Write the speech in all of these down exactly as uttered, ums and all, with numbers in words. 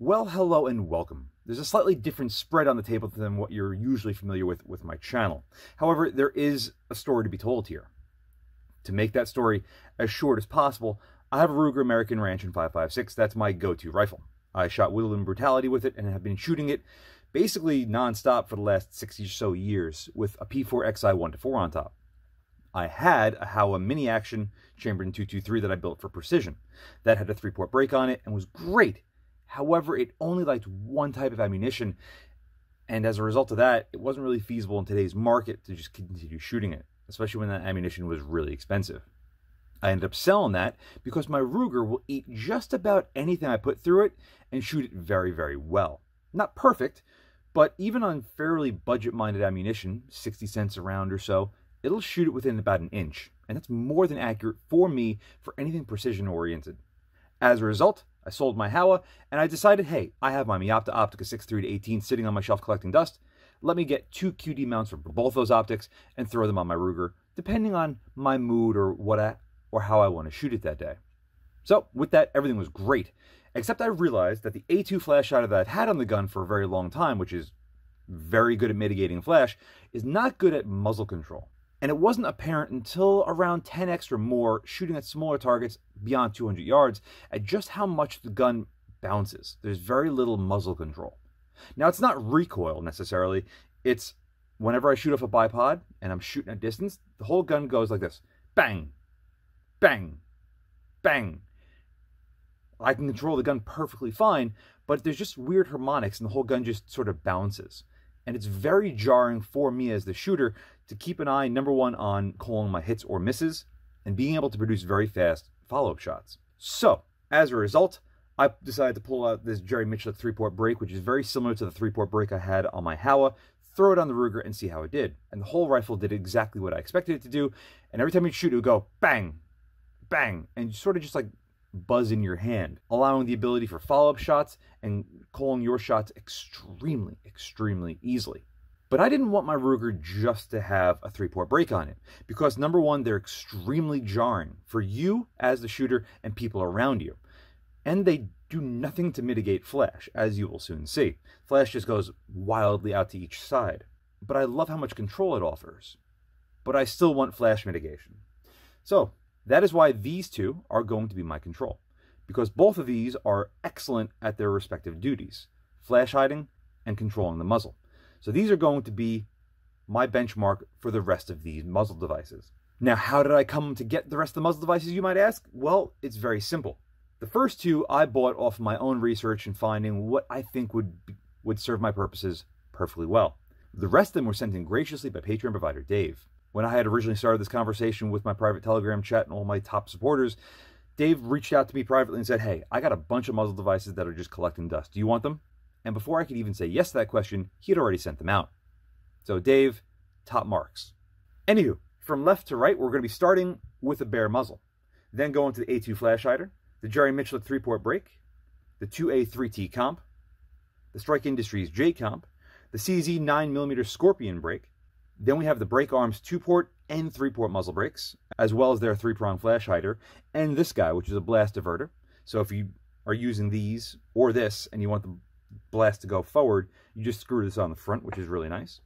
Well, hello and welcome. There's a slightly different spread on the table than what you're usually familiar with with my channel. However, there is a story to be told here. To make that story as short as possible, I have a Ruger American Ranch in five five six. That's my go-to rifle. I shot Wheel of Brutality with it and have been shooting it basically non-stop for the last six or so years with a P four X I one to four on top. I had a Howa Mini Action chambered in two two three that I built for precision. That had a three-port break on it and was great. However, it only liked one type of ammunition, and as a result of that, it wasn't really feasible in today's market to just continue shooting it, especially when that ammunition was really expensive. I ended up selling that because my Ruger will eat just about anything I put through it and shoot it very, very well. Not perfect, but even on fairly budget-minded ammunition, sixty cents a round or so, it'll shoot it within about an inch, and that's more than accurate for me for anything precision-oriented. As a result, I sold my Howa, and I decided, hey, I have my Meopta Optica six three to eighteen sitting on my shelf collecting dust. Let me get two Q D mounts for both those optics and throw them on my Ruger, depending on my mood or what I, or how I want to shoot it that day. So with that, everything was great, except I realized that the A two flash hider that I've had on the gun for a very long time, which is very good at mitigating flash, is not good at muzzle control. And it wasn't apparent until around ten X or more, shooting at smaller targets beyond two hundred yards, at just how much the gun bounces. There's very little muzzle control. Now, it's not recoil necessarily. It's whenever I shoot off a bipod and I'm shooting at distance, the whole gun goes like this. Bang, bang, bang. I can control the gun perfectly fine, but there's just weird harmonics and the whole gun just sort of bounces. And it's very jarring for me as the shooter to keep an eye, number one, on calling my hits or misses and being able to produce very fast follow-up shots. So, as a result, I decided to pull out this Jerry Mitchell three-port break, which is very similar to the three-port break I had on my Howa, throw it on the Ruger and see how it did. And the whole rifle did exactly what I expected it to do, and every time you shoot, it would go bang, bang, and sort of just like buzz in your hand, allowing the ability for follow-up shots and calling your shots extremely, extremely easily. But I didn't want my Ruger just to have a three-port break on it, because number one, they're extremely jarring for you as the shooter and people around you. And they do nothing to mitigate flash, as you will soon see. Flash just goes wildly out to each side. But I love how much control it offers. But I still want flash mitigation. So, that is why these two are going to be my control, because both of these are excellent at their respective duties, flash hiding and controlling the muzzle. So these are going to be my benchmark for the rest of these muzzle devices. Now, how did I come to get the rest of the muzzle devices, you might ask? Well, it's very simple. The first two I bought off my own research and finding what I think would, be, would serve my purposes perfectly well. The rest of them were sent in graciously by Patreon provider Dave. When I had originally started this conversation with my private Telegram chat and all my top supporters, Dave reached out to me privately and said, hey, I got a bunch of muzzle devices that are just collecting dust. Do you want them? And before I could even say yes to that question, he had already sent them out. So Dave, top marks. Anywho, from left to right, we're going to be starting with a bare muzzle, then going to the A two flash hider, the Jerry Mitchell three-port break, the two A three T Comp, the Strike Industries J Comp, the C Z nine millimeter Scorpion break. Then we have the Breek Arms two-port and three-port muzzle brakes, as well as their three-prong flash hider, and this guy, which is a blast diverter. So if you are using these or this and you want the blast to go forward, you just screw this on the front, which is really nice.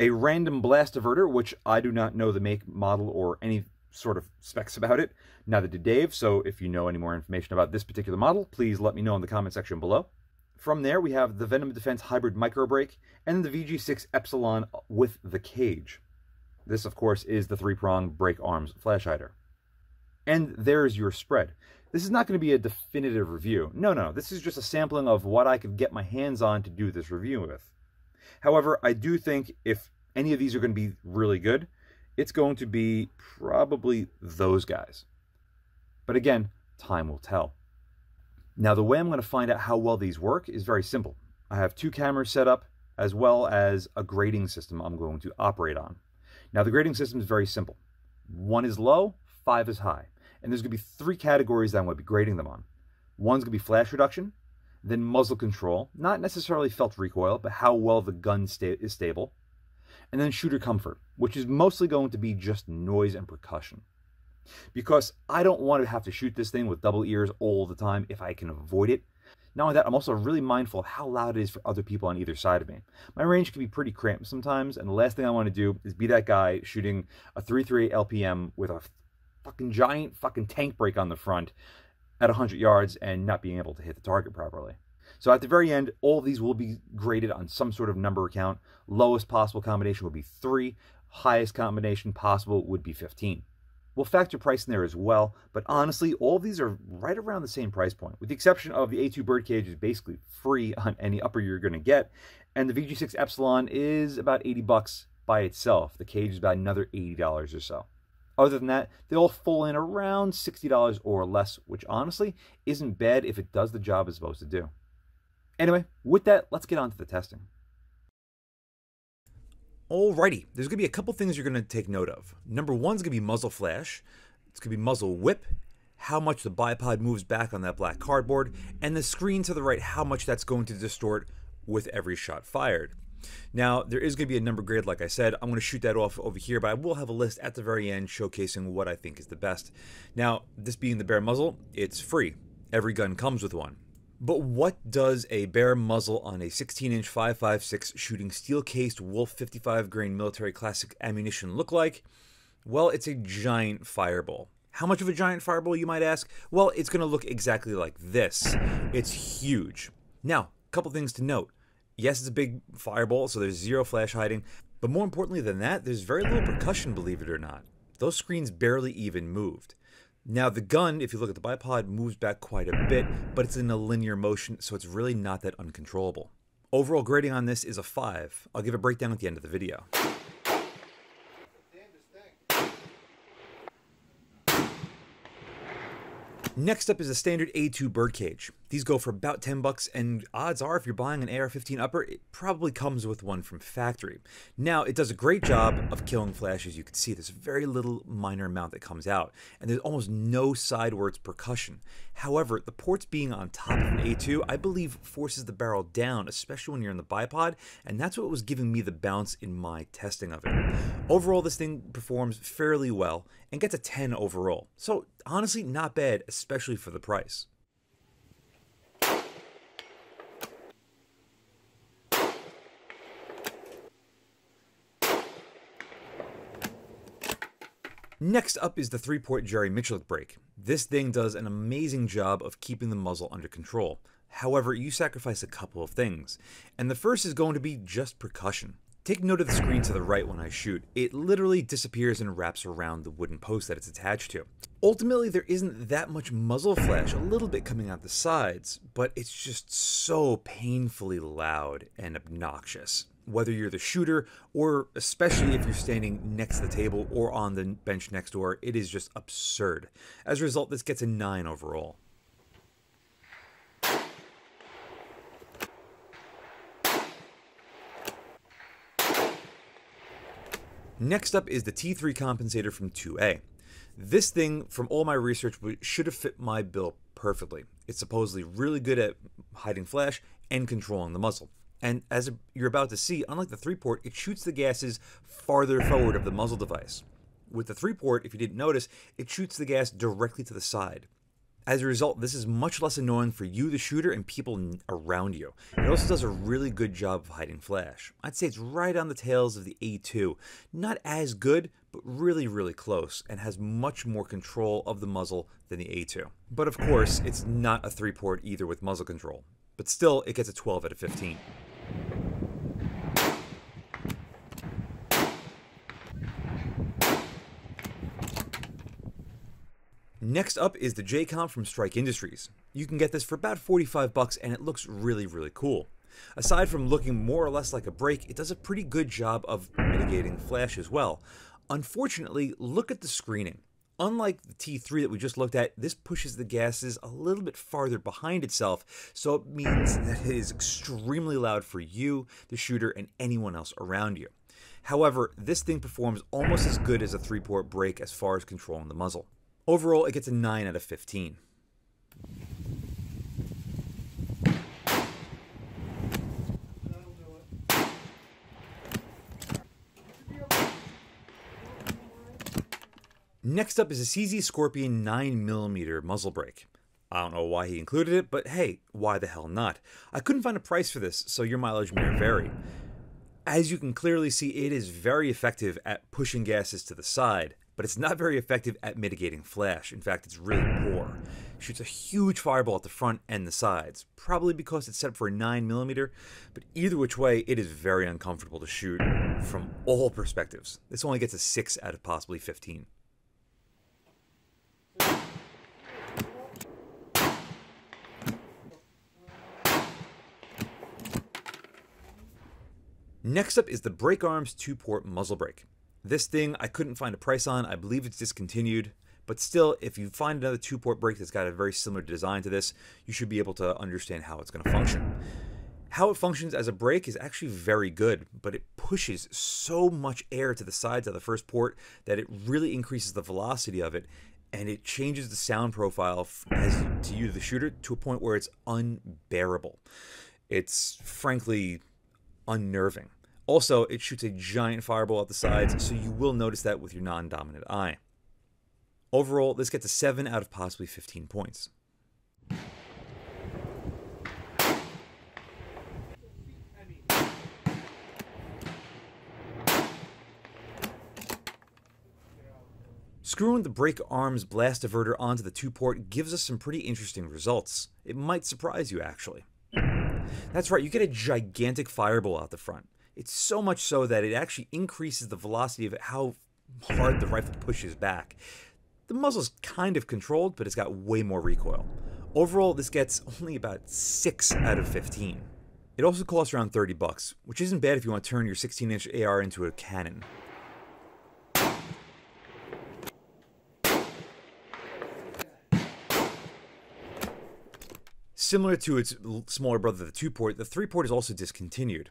A random blast diverter, which I do not know the make, model, or any sort of specs about it. Neither did Dave, so if you know any more information about this particular model, please let me know in the comment section below. From there, we have the Venom Defense Hybrid Micro Brake and the V G six Epsilon with the cage. This, of course, is the three-prong Breek Arms flash hider. And there's your spread. This is not going to be a definitive review. No, no, this is just a sampling of what I could get my hands on to do this review with. However, I do think if any of these are going to be really good, it's going to be probably those guys. But again, time will tell. Now, the way I'm going to find out how well these work is very simple. I have two cameras set up, as well as a grading system I'm going to operate on. Now, the grading system is very simple. One is low, five is high. And there's going to be three categories that I'm going to be grading them on. One's going to be flash reduction, then muzzle control, not necessarily felt recoil, but how well the gun sta- is stable, and then shooter comfort, which is mostly going to be just noise and percussion. Because I don't want to have to shoot this thing with double ears all the time if I can avoid it. Not only that, I'm also really mindful of how loud it is for other people on either side of me. My range can be pretty cramped sometimes, and the last thing I want to do is be that guy shooting a three thirty-eight L P M with a fucking giant fucking tank brake on the front at one hundred yards and not being able to hit the target properly. So at the very end, all of these will be graded on some sort of number count. Lowest possible combination would be three. Highest combination possible would be fifteen. We'll factor price in there as well, but honestly, all of these are right around the same price point, with the exception of the A two Birdcage is basically free on any upper you're going to get, and the V G six Epsilon is about eighty bucks by itself. The cage is about another eighty dollars or so. Other than that, they all fall in around sixty dollars or less, which honestly isn't bad if it does the job it's supposed to do. Anyway, with that, let's get on to the testing. Alrighty, there's going to be a couple things you're going to take note of. Number one is going to be muzzle flash, it's going to be muzzle whip, how much the bipod moves back on that black cardboard, and the screen to the right, how much that's going to distort with every shot fired. Now, there is going to be a number grade, like I said. I'm going to shoot that off over here, but I will have a list at the very end showcasing what I think is the best. Now, this being the bare muzzle, it's free. Every gun comes with one. But what does a bare muzzle on a sixteen inch five five six shooting steel-cased Wolf fifty-five grain military classic ammunition look like? Well, it's a giant fireball. How much of a giant fireball, you might ask? Well, it's going to look exactly like this. It's huge. Now, a couple things to note. Yes, it's a big fireball, so there's zero flash hiding, but more importantly than that, there's very little percussion, believe it or not. Those screens barely even moved. Now the gun, if you look at the bipod, moves back quite a bit, but it's in a linear motion, so it's really not that uncontrollable. Overall grading on this is a five. I'll give a breakdown at the end of the video. Next up is a standard A two Birdcage. These go for about ten bucks, and odds are if you're buying an A R fifteen upper, it probably comes with one from factory. Now, it does a great job of killing flash, as you can see. There's very little minor amount that comes out, and there's almost no sidewards percussion. However, the ports being on top of an A two, I believe, forces the barrel down, especially when you're in the bipod, and that's what was giving me the bounce in my testing of it. Overall, this thing performs fairly well and gets a ten overall. So, honestly, not bad, especially for the price. Next up is the three port Jerry Mitchell brake. This thing does an amazing job of keeping the muzzle under control. However, you sacrifice a couple of things, and the first is going to be just percussion. Take note of the screen to the right when I shoot. It literally disappears and wraps around the wooden post that it's attached to. Ultimately, there isn't that much muzzle flash, a little bit coming out the sides, but it's just so painfully loud and obnoxious. Whether you're the shooter, or especially if you're standing next to the table or on the bench next door, it is just absurd. As a result, this gets a nine overall. Next up is the T three compensator from two A. This thing, from all my research, should have fit my bill perfectly. It's supposedly really good at hiding flash and controlling the muzzle. And as you're about to see, unlike the three port, it shoots the gases farther forward of the muzzle device. With the three port, if you didn't notice, it shoots the gas directly to the side. As a result, this is much less annoying for you, the shooter, and people around you. It also does a really good job of hiding flash. I'd say it's right on the tails of the A two. Not as good, but really, really close, and has much more control of the muzzle than the A two. But of course, it's not a three port either with muzzle control. But still, it gets a twelve out of fifteen. Next up is the J Comp from Strike Industries. You can get this for about forty-five bucks, and it looks really, really cool. Aside from looking more or less like a brake, it does a pretty good job of mitigating flash as well. Unfortunately, look at the screening. Unlike the T three that we just looked at, this pushes the gases a little bit farther behind itself, so it means that it is extremely loud for you, the shooter, and anyone else around you. However, this thing performs almost as good as a three port brake as far as controlling the muzzle. Overall, it gets a nine out of fifteen. Next up is a C Z Scorpion nine millimeter muzzle brake. I don't know why he included it, but hey, why the hell not? I couldn't find a price for this, so your mileage may vary. As you can clearly see, it is very effective at pushing gases to the side, but it's not very effective at mitigating flash. In fact, it's really poor. It shoots a huge fireball at the front and the sides, probably because it's set for a nine millimeter, but either which way, it is very uncomfortable to shoot from all perspectives. This only gets a six out of possibly fifteen. Next up is the Breek Arms two port muzzle brake. This thing I couldn't find a price on, I believe it's discontinued, but still, if you find another two port brake that's got a very similar design to this, you should be able to understand how it's going to function. How it functions as a brake is actually very good, but it pushes so much air to the sides of the first port that it really increases the velocity of it, and it changes the sound profile as to you, the shooter, to a point where it's unbearable. It's frankly unnerving. Also, it shoots a giant fireball at the sides, so you will notice that with your non-dominant eye. Overall, this gets a seven out of possibly fifteen points. Screwing the Breek Arms blast diverter onto the two port gives us some pretty interesting results. It might surprise you, actually. That's right, you get a gigantic fireball out the front. It's so much so that it actually increases the velocity of how hard the rifle pushes back. The muzzle's kind of controlled, but it's got way more recoil. Overall, this gets only about six out of fifteen. It also costs around thirty bucks, which isn't bad if you want to turn your sixteen inch A R into a cannon. Similar to its smaller brother, the two port, the three port is also discontinued.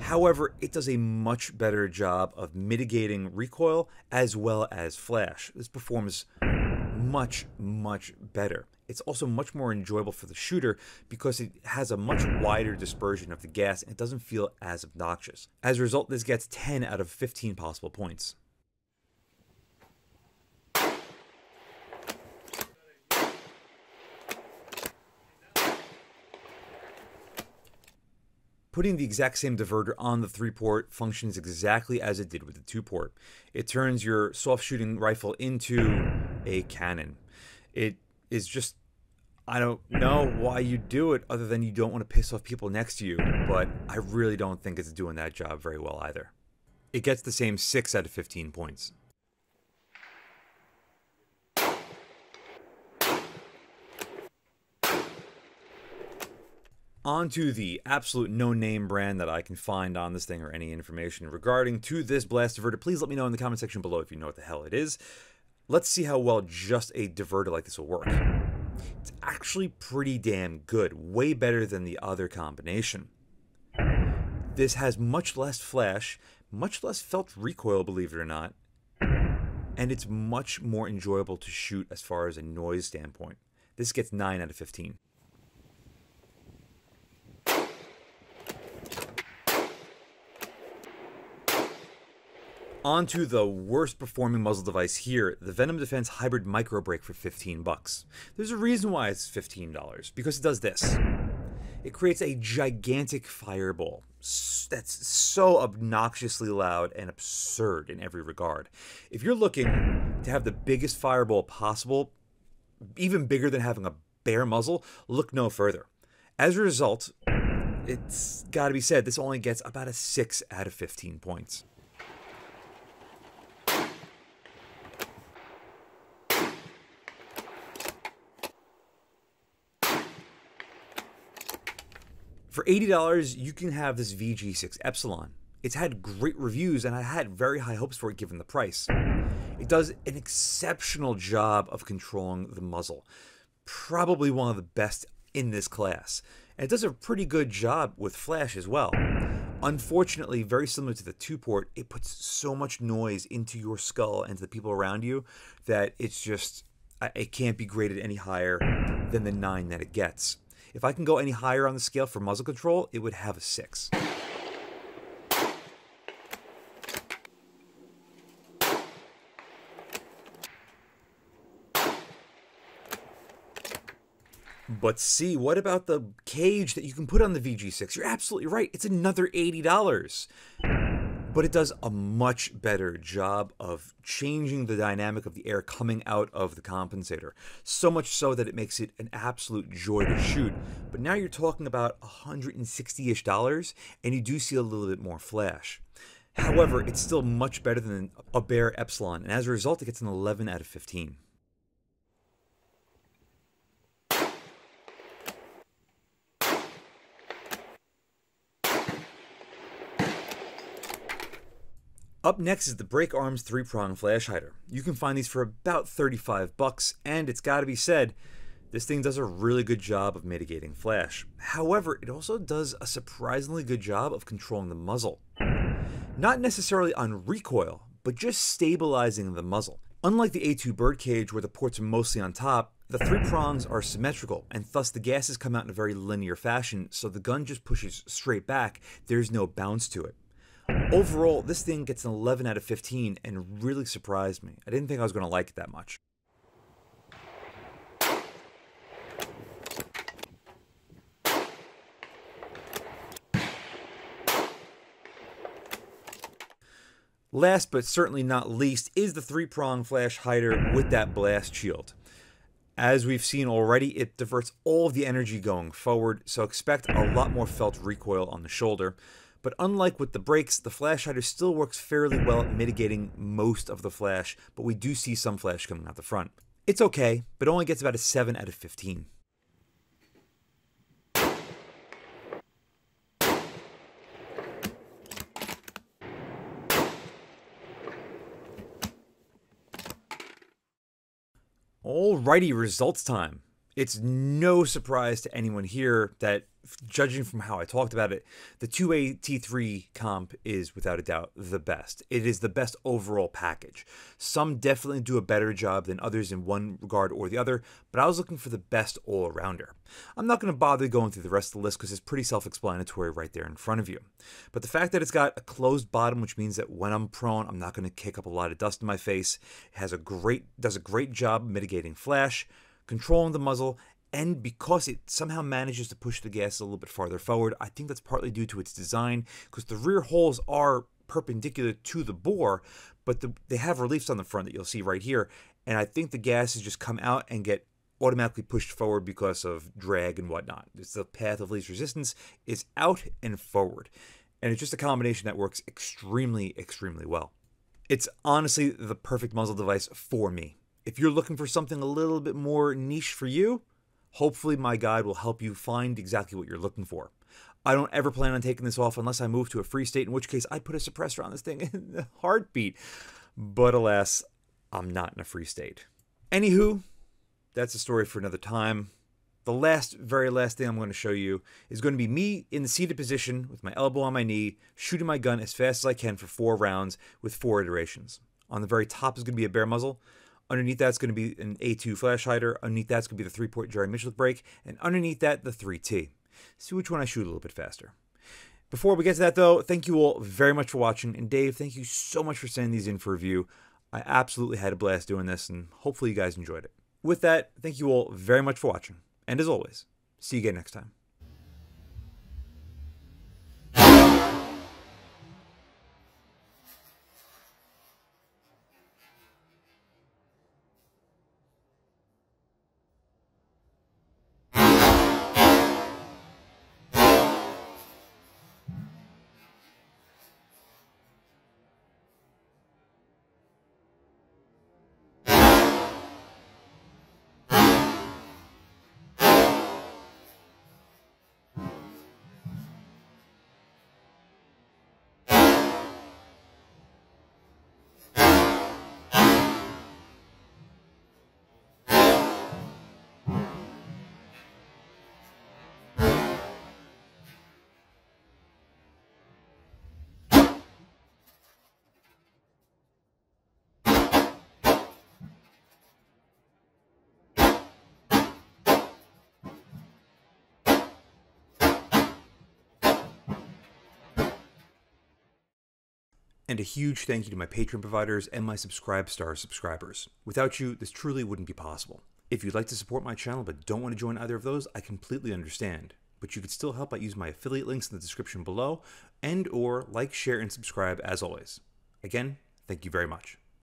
However, it does a much better job of mitigating recoil as well as flash. This performs much, much better. It's also much more enjoyable for the shooter because it has a much wider dispersion of the gas and it doesn't feel as obnoxious. As a result, this gets ten out of fifteen possible points. Putting the exact same diverter on the three port functions exactly as it did with the two port. It turns your soft shooting rifle into a cannon. It is just, I don't know why you do it other than you don't want to piss off people next to you, but I really don't think it's doing that job very well either. It gets the same six out of fifteen points. Onto the absolute no-name brand that I can find on this thing or any information regarding to this blast diverter. Please let me know in the comment section below if you know what the hell it is. Let's see how well just a diverter like this will work. It's actually pretty damn good, way better than the other combination. This has much less flash, much less felt recoil, believe it or not, and it's much more enjoyable to shoot as far as a noise standpoint. This gets nine out of fifteen. Onto the worst performing muzzle device here, the Venom Defense Hybrid Micro Brake for fifteen bucks. There's a reason why it's fifteen dollars, because it does this. It creates a gigantic fireball that's so obnoxiously loud and absurd in every regard. If you're looking to have the biggest fireball possible, even bigger than having a bare muzzle, look no further. As a result, it's got to be said, this only gets about a six out of fifteen points. For eighty dollars, you can have this V G six Epsilon. It's had great reviews, and I had very high hopes for it given the price. It does an exceptional job of controlling the muzzle. Probably one of the best in this class. And it does a pretty good job with flash as well. Unfortunately, very similar to the two port, it puts so much noise into your skull and to the people around you that it's just, it can't be graded any higher than the nine that it gets. If I can go any higher on the scale for muzzle control, it would have a six. But see, what about the cage that you can put on the V G six? You're absolutely right. It's another eighty dollars. But it does a much better job of changing the dynamic of the air coming out of the compensator. So much so that it makes it an absolute joy to shoot. But now you're talking about one hundred sixty-ish dollars, and you do see a little bit more flash. However, it's still much better than a bare Epsilon, and as a result, it gets an eleven out of fifteen. Up next is the Breek Arms three prong flash hider. You can find these for about thirty-five bucks, and it's gotta be said, this thing does a really good job of mitigating flash. However, it also does a surprisingly good job of controlling the muzzle. Not necessarily on recoil, but just stabilizing the muzzle. Unlike the A two birdcage where the ports are mostly on top, the three prongs are symmetrical, and thus the gases come out in a very linear fashion, so the gun just pushes straight back, there's no bounce to it. Overall, this thing gets an eleven out of fifteen and really surprised me. I didn't think I was going to like it that much. Last but certainly not least is the three prong flash hider with that blast shield. As we've seen already, it diverts all of the energy going forward, so expect a lot more felt recoil on the shoulder. But unlike with the brakes, the flash hider still works fairly well at mitigating most of the flash, but we do see some flash coming out the front. It's okay, but only gets about a seven out of fifteen. Alrighty, results time. It's no surprise to anyone here that, judging from how I talked about it, the two A T three Comp is without a doubt the best. It is the best overall package. Some definitely do a better job than others in one regard or the other, but I was looking for the best all-arounder. I'm not going to bother going through the rest of the list because it's pretty self-explanatory right there in front of you. But the fact that it's got a closed bottom, which means that when I'm prone, I'm not going to kick up a lot of dust in my face, it has a great, does a great job mitigating flash, controlling the muzzle, and because it somehow manages to push the gas a little bit farther forward, I think that's partly due to its design, because the rear holes are perpendicular to the bore, but the, they have reliefs on the front that you'll see right here, and I think the gases just come out and get automatically pushed forward because of drag and whatnot. It's the path of least resistance is out and forward, and it's just a combination that works extremely, extremely well. It's honestly the perfect muzzle device for me. If you're looking for something a little bit more niche for you, hopefully my guide will help you find exactly what you're looking for. I don't ever plan on taking this off unless I move to a free state, in which case I'd put a suppressor on this thing in a heartbeat. But alas, I'm not in a free state. Anywho, that's a story for another time. The last, very last thing I'm going to show you is going to be me in the seated position with my elbow on my knee, shooting my gun as fast as I can for four rounds with four iterations. On the very top is going to be a bare muzzle. Underneath that's going to be an A two flash hider. Underneath that's going to be the three port Jerry Mitchell brake. And underneath that, the three T. See which one I shoot a little bit faster. Before we get to that, though, thank you all very much for watching. And Dave, thank you so much for sending these in for review. I absolutely had a blast doing this, and hopefully you guys enjoyed it. With that, thank you all very much for watching. And as always, see you again next time. And a huge thank you to my Patreon providers and my SubscribeStar subscribers. Without you, this truly wouldn't be possible. If you'd like to support my channel but don't want to join either of those, I completely understand. But you could still help by using my affiliate links in the description below, and or like, share, and subscribe as always. Again, thank you very much.